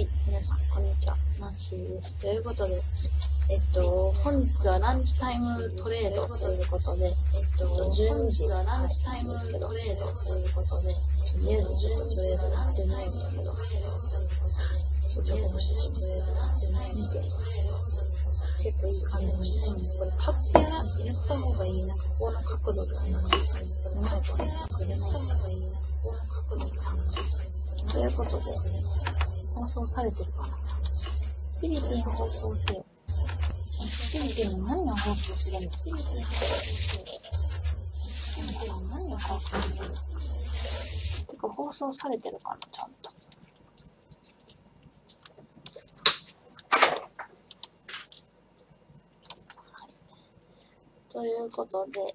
はい、皆さんこんにちは、ナンシーです。ということで、本日はランチタイムトレードということで、12時はランチタイムトレードということで、とりあえず12時はなってないですけど、とりあえず12時はなってないですけど、結構いい感じのシーンです。これパッてやった方がいいな、ここの角度がいいな、パッてやった方がいいな、ここの角度がいいな。ということで、放送されてるかな。フィリピン放送せよ。フィリピンの何を放送するんですか？フィリピン放送何を放送するんですか？てか放送されてるかな、ちゃんと。はい、ということで、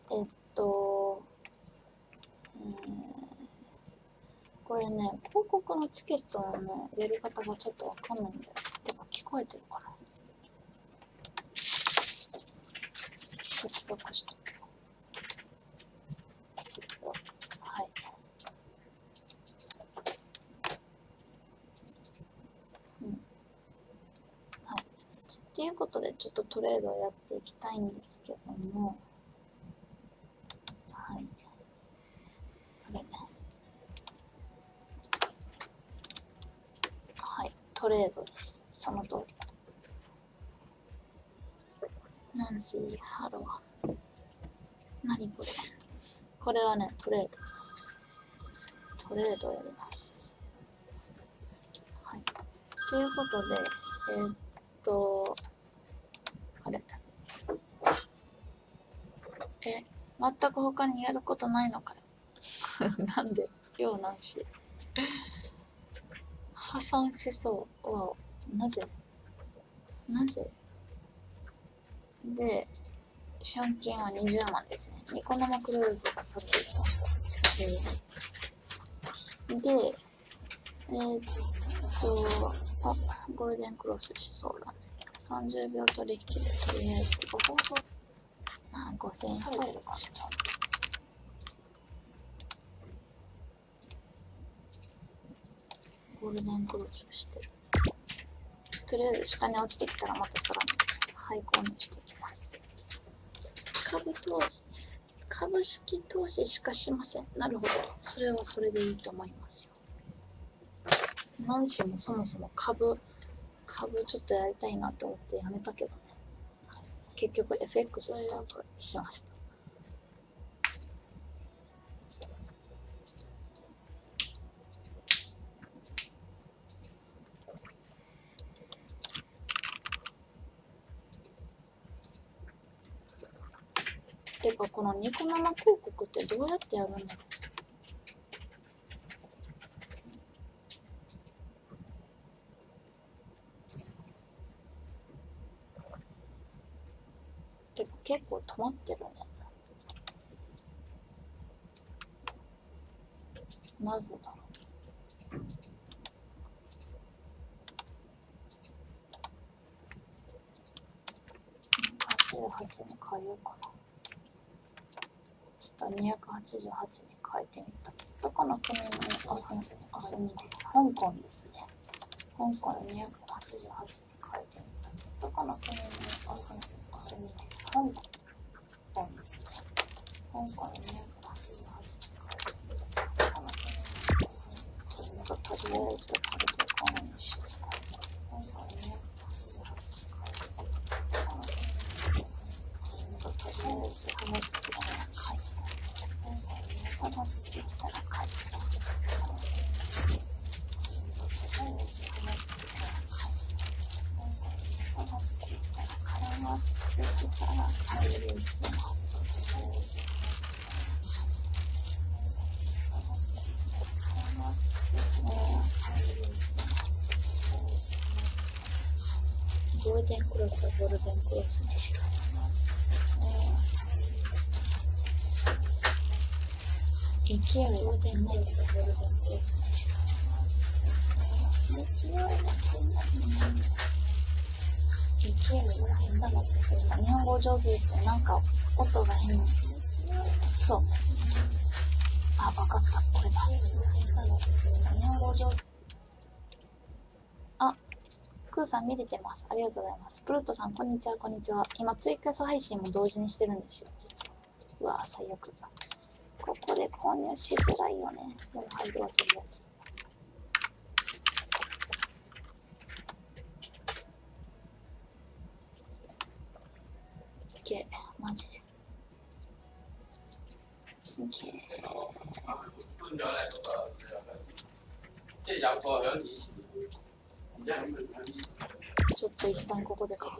これね、広告のチケットのね、やり方がちょっとわかんないんだよ。てか、聞こえてるかな？接続した。接続。はい。うん。はい。っていうことで、ちょっとトレードをやっていきたいんですけども、はい。これね。トレードです。その通り。ナンシー、ハロー。何これ？これはね、トレード。トレードをやります。はい。ということで、あれ。全く他にやることないのかよ。なんで、ようナンシー。破産しそうはなぜで、賞金は20万ですね。ニコ生クルーズが去っていきました。で、あ、ゴールデンクロスしそうだね。30秒取引でとりあえず放送5000円したりとか。ゴールデンクロスしてる。とりあえず下に落ちてきたらまたさらに廃校にしていきます。株式投資しかしません。なるほど。それはそれでいいと思いますよ。何しもそもそも株ちょっとやりたいなと思ってやめたけどね。結局 FX スタートしました。てかこのニコ生広告ってどうやってやるんだろう。てか結構止まってるね。なぜだろう。88に変えようかな。288に変えてみた。どこの国のお住みで、香港ですね。香港288に変えてみた。どこの国のお住みで、香港ですね。香港288に変えてみた。どこの国のお住みで、とりあえずこれでこの2週間。香港288に変えてみた。とりあえずこの2週間。ゴールデンクロスはゴールデンクロスね。勢いはゴールデンクロス。日本語上手ですね。なんか音が変な。そう。あ、わかった。これだ。日本語上手。あ、クーさん見れてます。ありがとうございます。プルートさん、こんにちは、こんにちは。今、ツイキャス配信も同時にしてるんですよ、実は。うわぁ、最悪だ。ここで購入しづらいよね。でも入るわ、とりあえず。いけ、マジで。いけ。ちょっと一旦ここでか。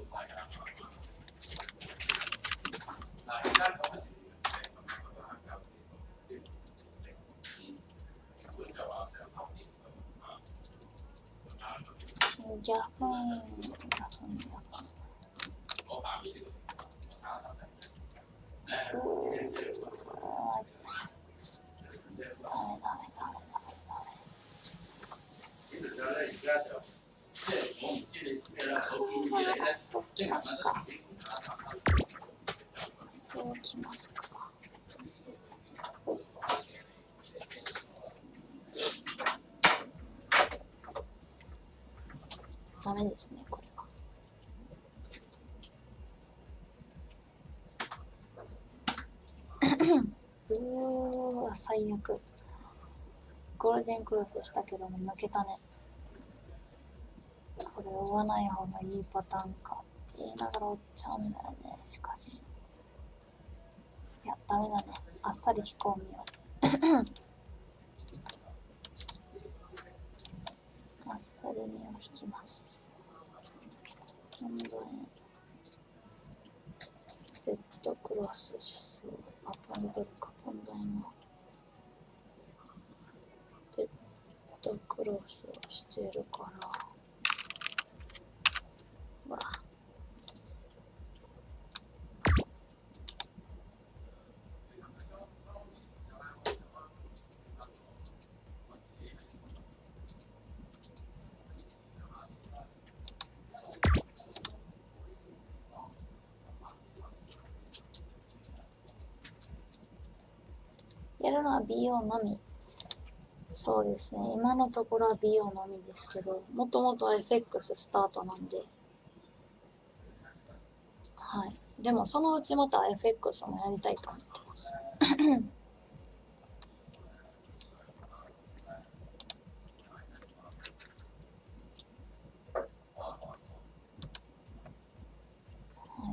ギャフン。そうきますか。そうきますか。ダメですね、これは。うわ、最悪。ゴールデンクロスしたけども抜けたね。これ追わない方がいいパターンかって言いながら追っちゃうんだよね。しかしいやダメだね。あっさり飛行見よう。あっさり身を引きます。今度はデッドクロスしそう。あポンドルか。ポンドルもデッドクロスをしてるからわやるのは BO のみ。そうですね、今のところは BO のみですけど、もともとは FX スタートなんで、はい、でもそのうちまた FX もやりたいと思ってます。は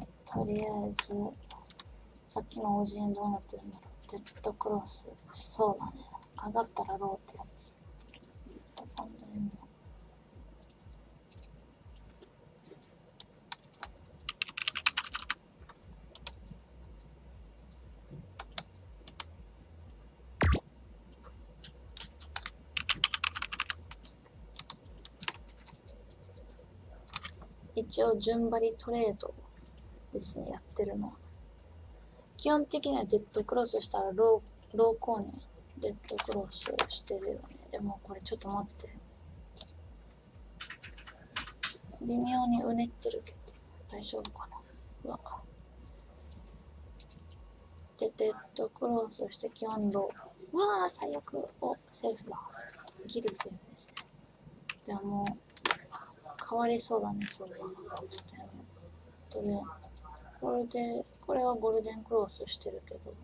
い、とりあえずさっきの OG 円どうなってるんだろう。デッドクロスしそうだね。上がったらローってやつ。ちょっと今度見よう。一応順張りトレードですね、やってるのは。基本的にはデッドクロスしたらロー購入、デッドクロスしてるよね。でもこれちょっと待って。微妙にうねってるけど、大丈夫かな。うわ。で、デッドクロスして基本ロー。うわぁ、最悪。お、セーフだ。ギリセーフですね。ではもう、変わりそうだね、そうだな。ちょっとやめよう。これで、これはゴールデンクロスしてるけど、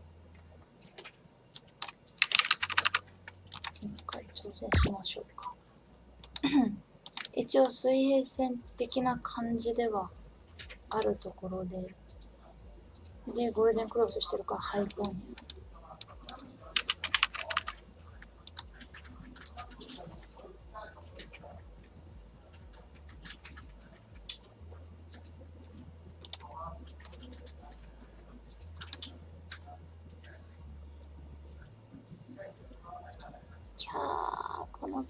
一回挑戦しましょうか。一応水平線的な感じではあるところで、で、ゴールデンクロスしてるからハイ購入。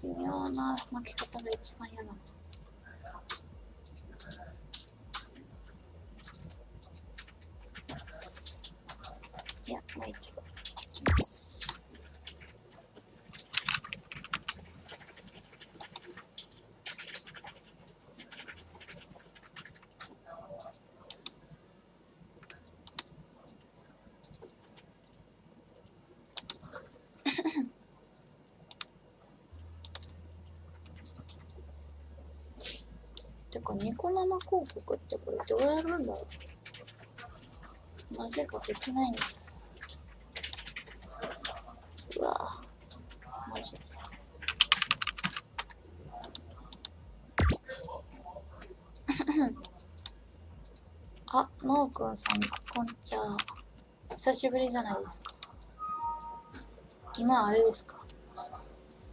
微妙な巻き方が一番嫌なの。いや、もう一度いきます。かニコ生広告ってこれどうやるんだろう。なぜかできないんだ。うわぁ、マジで。あ、ノーくんさん、こんちゃん。久しぶりじゃないですか。今あれですか、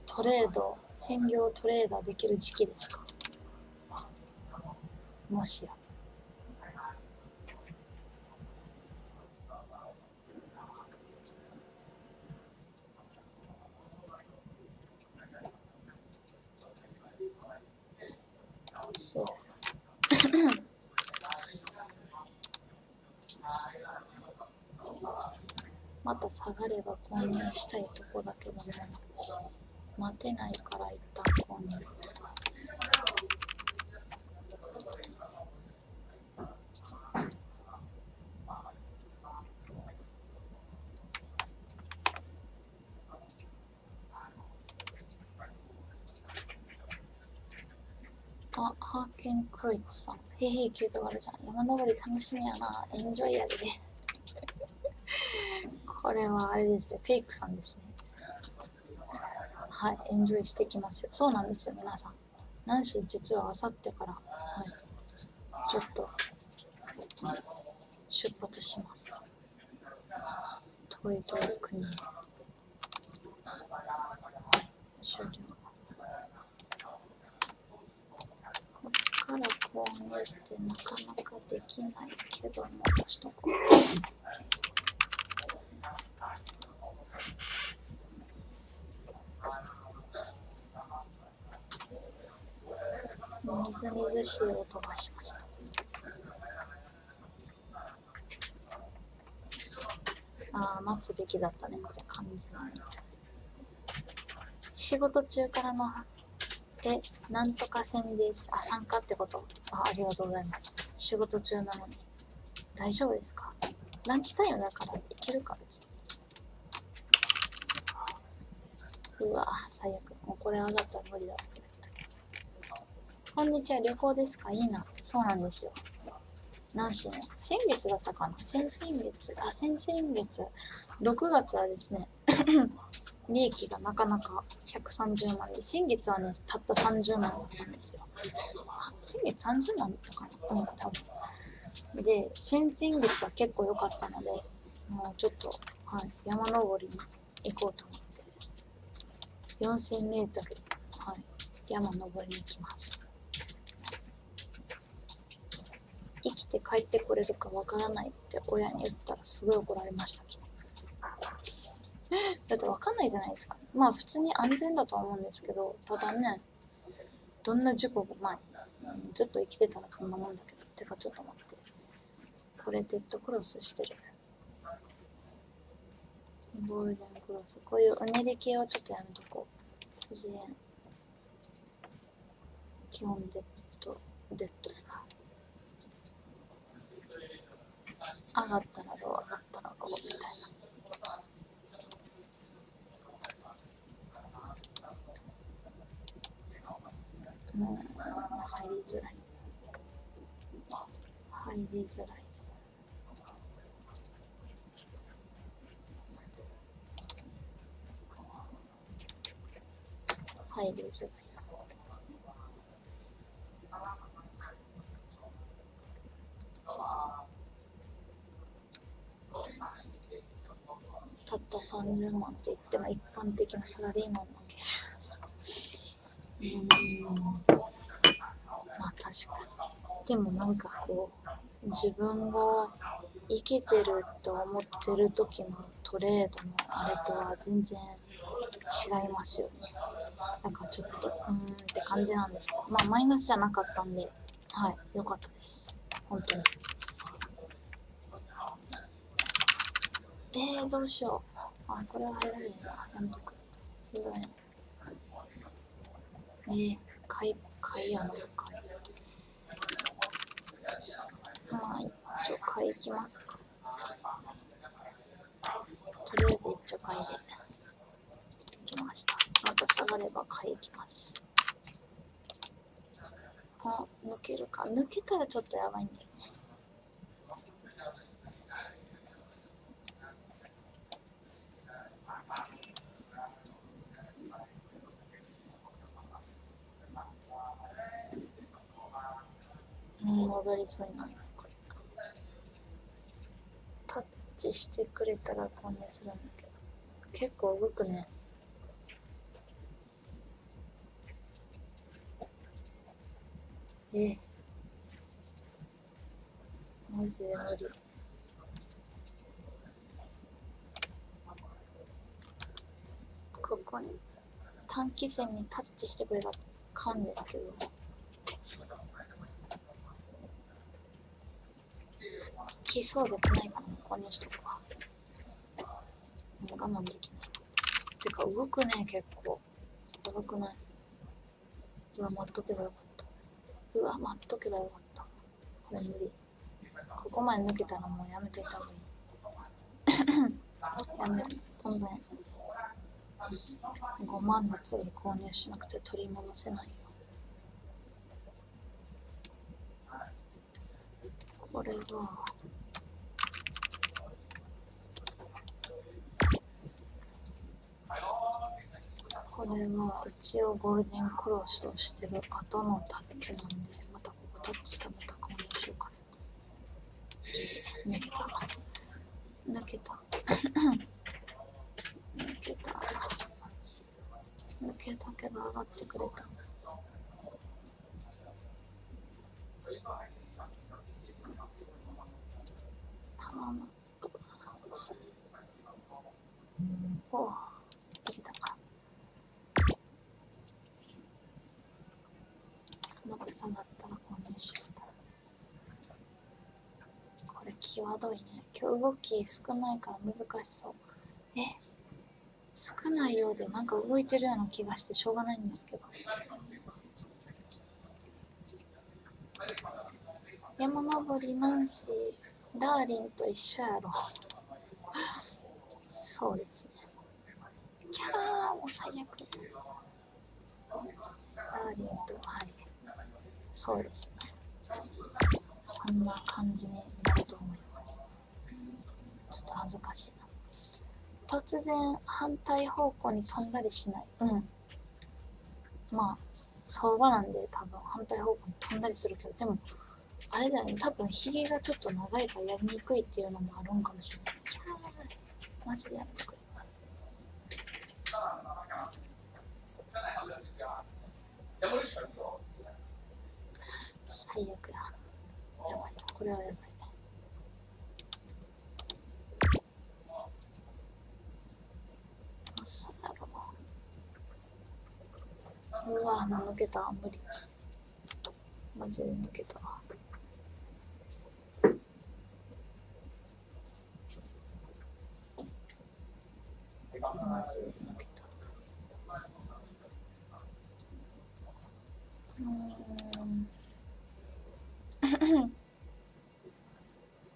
トレード、専業トレーダーできる時期ですか、もしや。そうまた下がれば購入したいとこだけども、待てないから一旦購入。あ、ハーケン・クロイツさん。ヘイヘイキュートがあるじゃん。山登り楽しみやな。エンジョイやでね。これはあれですね。フェイクさんですね。はい、エンジョイしてきますよ。そうなんですよ、皆さん。ナンシー、実はあさってから、はい、ちょっと出発します。遠い遠い国へ。はい、終了。こっから購入ってなかなかできないけども、しとこう。みずみずしい音がしました。ああ、待つべきだったね、これ完全に。仕事中からのなんとか戦です。あ、参加ってこと。ありがとうございます。仕事中なのに大丈夫ですか。ランチタイムだからいけるか別に。うわ、最悪。もうこれ上がったら無理だ。こんにちは、旅行ですか。いいな。そうなんですよ。ナンシーね、先月だったかな、先々月、6月はですね、利益がなかなか130万で、先月はね、たった30万だったんですよ。あ、先月30万だったかな、うん、多分。で、先々月は結構良かったので、もうちょっと、はい、山登りに行こうと思って、4000メートル、はい、山登りに行きます。生きて帰ってこれるかわからないって親に言ったらすごい怒られましたけど。だってわかんないじゃないですか。まあ普通に安全だとは思うんですけど、ただね、どんな事故も、まあ、ずっと生きてたらそんなもんだけど。てかちょっと待って。これデッドクロスしてる。ゴールデンクロス。こういううねり系はちょっとやめとこう。不自然。基本デッドやな。上がったらロー、上がったらローみたいな。もう入りづらい。入りづらい。入りづらい。たった30万って言っても一般的なサラリーマンのけどまあ確かに。でもなんかこう自分が生きてると思ってる時のトレードのあれとは全然違いますよね。なんかちょっとって感じなんですけど、まあマイナスじゃなかったんで、はい、よかったです本当に。どうしよう。あ、これは入らないな。やめとく。買いやな、買い。まあ、一応買い行きますか。とりあえず一応買いで。行きました。また下がれば買い行きます。あ、抜けるか。抜けたらちょっとやばいんだよね。戻りそうになる。タッチしてくれたら購入するんだけど、結構動くね。マジで無理。ここに短期線にタッチしてくれたかんですけど、来そうで来ないから購入しとくわ。もう我慢できない。てか動くね、結構動くない。うわ、待っとけばよかった。うわ、待っとけばよかった。これ無理。ここまで抜けたらもうやめといた方がいい。やめよう。どんどん5万の次に購入しなくて取り戻せないよ。これはこれは一応ゴールデンクロスをしてる後のタッチなんで、またここタッチしたらまた購入しようかな。抜けたけど上がってくれた。頼む。おぉ、できたか。また下がったら購入しよう。これ際どいね。今日動き少ないから難しそう。少ないようでなんか動いてるような気がしてしょうがないんですけど。山登りナンシー、ダーリンと一緒やろ。そうですね。キャー、もう最悪。ダーリンと、はい。そうですね。そんな感じになると思います。ちょっと恥ずかしいな。突然反対方向に飛んだりしない。まあ、相場なんで多分反対方向に飛んだりするけど、でも、あれだよね、多分ひげがちょっと長いからやりにくいっていうのもあるんかもしれない。キャー、マジでやめてくれ。最悪だ。やばい、これはやばいね。どうするだろう。うわ、もう抜けた。無理。マジで抜けた。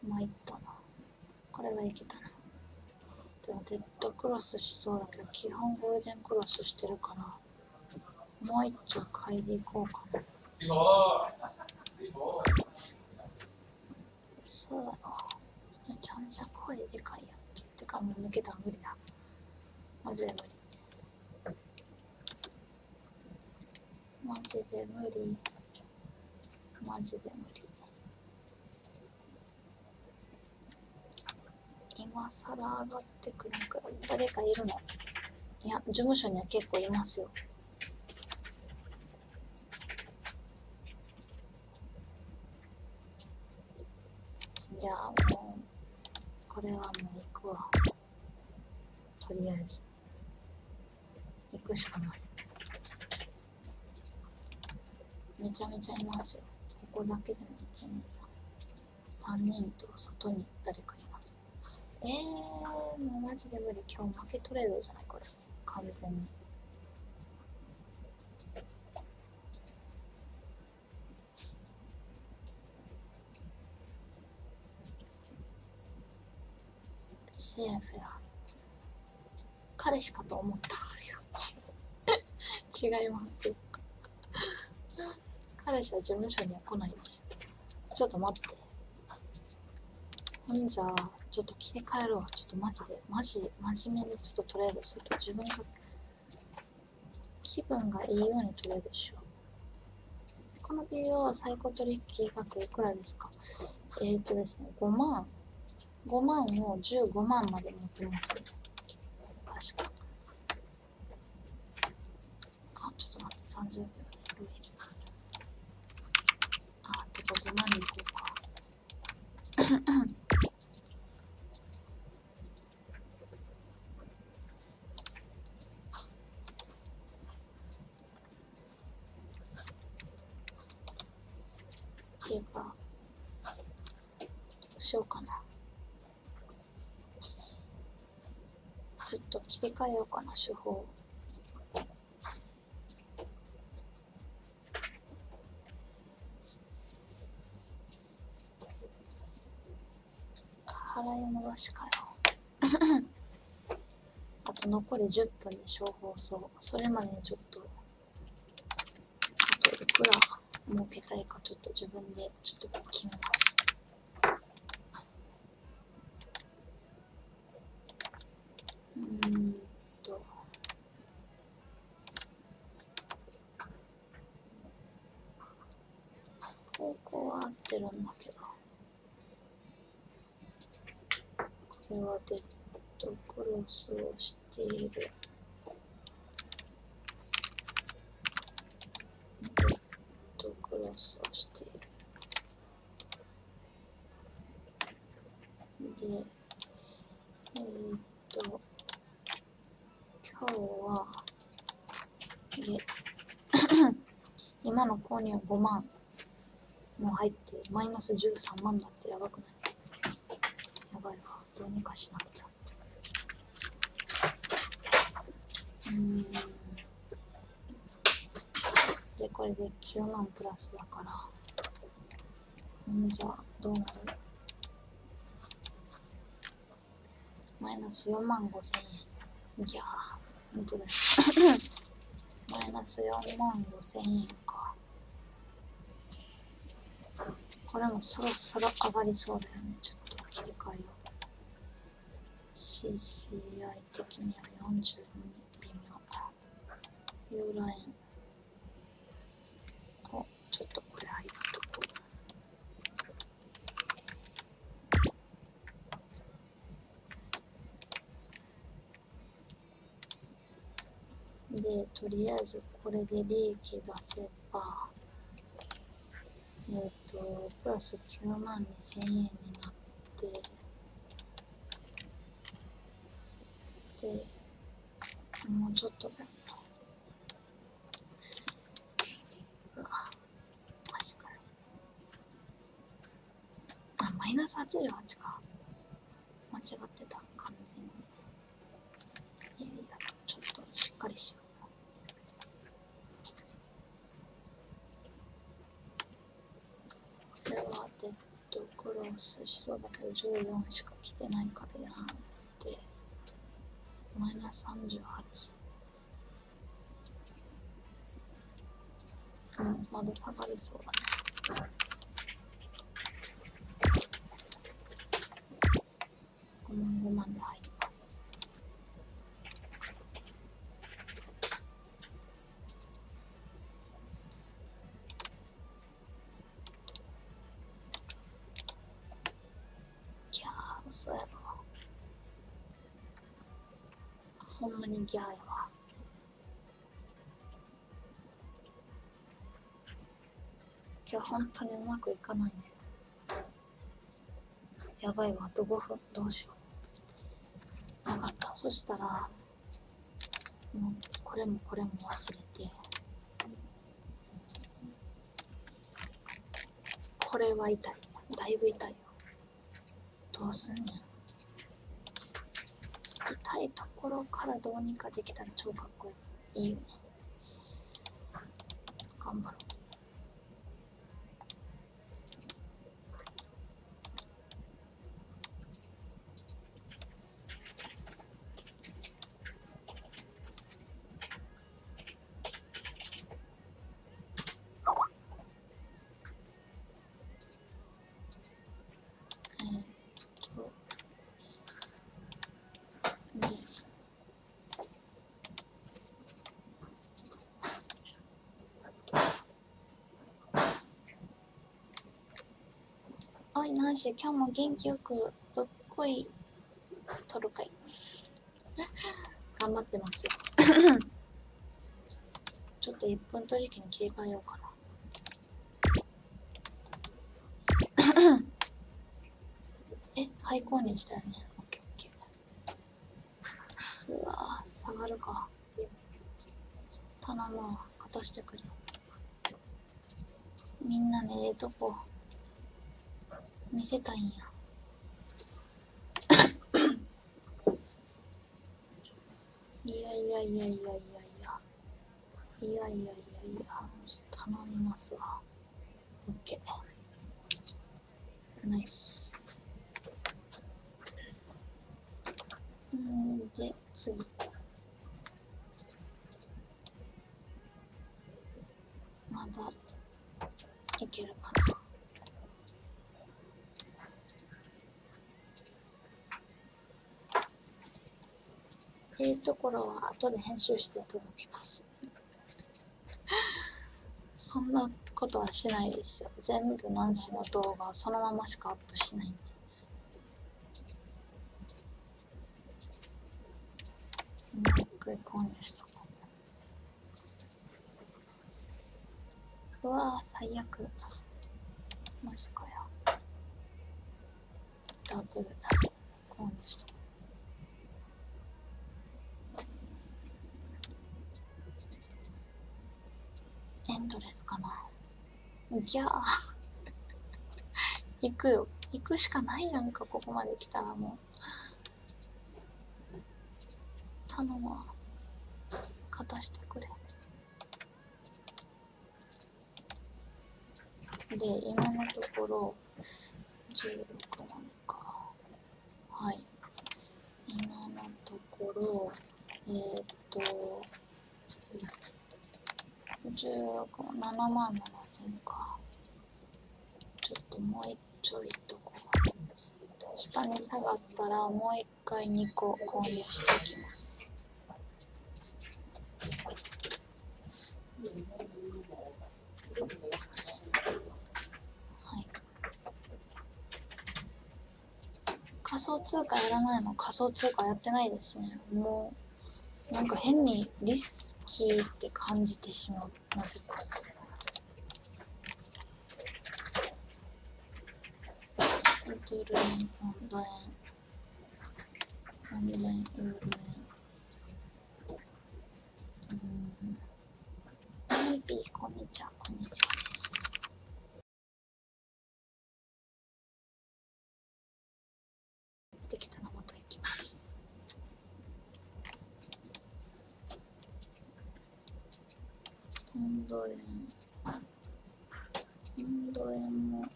まいったな。これはいけたな。でもデッドクロスしそうだけど、基本ゴールデンクロスしてるから、もう一丁買いでいこうかな。そうだな。めちゃめちゃ声でかいやん。てかもう抜けたら無理だ。マジで無理。マジで無理。今更上がってくるのか。誰かいるの？いや、事務所には結構いますよ。いや、もうこれはもう行くわ。とりあえず行くしかない。めちゃめちゃいますよ。ここだけでも1、2、3。3人と外に誰かいます。もうマジで無理。今日負けトレードじゃないこれ。完全に。シェーフェア。彼氏かと思った。違います。彼氏は事務所には来ないんですよ。ちょっと待って。ほんじゃ、ちょっと切り替えるわ。ちょっとマジで、真面目に、ちょっととりあえず、ちょっと自分が、気分がいいようにとりあえずしよう。この美容最高取引額いくらですか？ですね、5万を15万まで持ってますね。確か。あ、ちょっと待って、30秒でロイル。あ、てか5万でいこうか。っていうか、どうしようかな。ちょっと切り替えようかな、手法。払い戻しかよ。あと残り10分で処方そう。それまでにちょっといくら儲けたいか、ちょっと自分でちょっと決めます。方向は合ってるんだけど、これはデッドクロスをしている。で、今日は、で、今の購入5万も入って、マイナス13万だってやばくない？やばいわ、どうにかしなくちゃ。で、これで9万プラスだから。じゃあ、どうなる？マイナス4万5千円。いやー、ほんとです。マイナス4万5千円か。これもそろそろ上がりそうだよね。ちょっと切り替えよう。CCI 的には42、微妙。ユーライン。お、ちょっとこれ入るとこ。で、とりあえずこれで利益出せば、プラス9万2千円になって、で、もうちょっとだよね。うわ、マジかよ。あ、マイナス88か。間違ってた、完全に。いやいや、ちょっとしっかりしよう。デッドクロスしそうだけど14しか来てないからやめて、マイナス38、まだ下がりそうだね。5万5万で入ります。そうやろ、ほんまにギャーやわ。今日本当にうまくいかないね。やばいわ、あと5分。どうしよう。分かった、そしたらもうこれもこれも忘れて、これは痛い、だいぶ痛いよ。どうすんねん。痛いところからどうにかできたら超かっこいいよね。頑張ろう。いなし、今日も元気よくどっこい撮るかい頑張ってますよちょっと1分取引に切り替えようかなえ、廃校にしたよね。オッケーオッケー。うわぁ、下がるか。頼むわ、勝たしてくれ。みんなね、ええとこ見せたいんやいやいやいやいやいやいやいやいやいやいや、頼みますわ。オッケー、ナイス。んで次まだいけるかな。ところは後で編集して届きますそんなことはしないですよ。全部ナンシの動画そのまましかアップしないんで。マイク購入したかった。うわぁ、最悪。マジかよ。ダブル購入したかった。エンドレスかな。ギャー行くよ、行くしかないやんか。ここまで来たらもう頼むわ、勝たしてくれ。で、今のところ16万か。はい、今のところ7万7千か。ちょっともうちょいとこう下に下がったらもう一回2個購入していきます。はい、仮想通貨やらないの。仮想通貨やってないですね。もうなんか変にリスキーって感じてしまう。なぜか。ホテル円、ポンド円、ユーロ円。ミンピー、こんにちは、こんにちはです。できたらまた行きます。ポンド円もい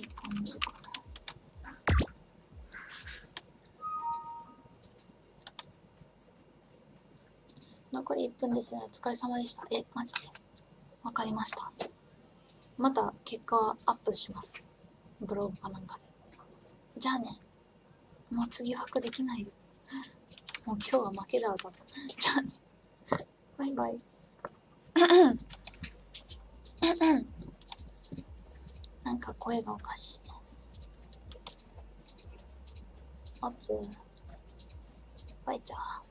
い感じかな。残り1分ですね。お疲れ様でした。え、マジでわかりました。また結果はアップします。ブログかなんかで。じゃあね、もう次枠できないよ。もう今日は負けだわ、多分。じゃあね。バイバイ。なんか声がおかしい。おつ、バイちゃん。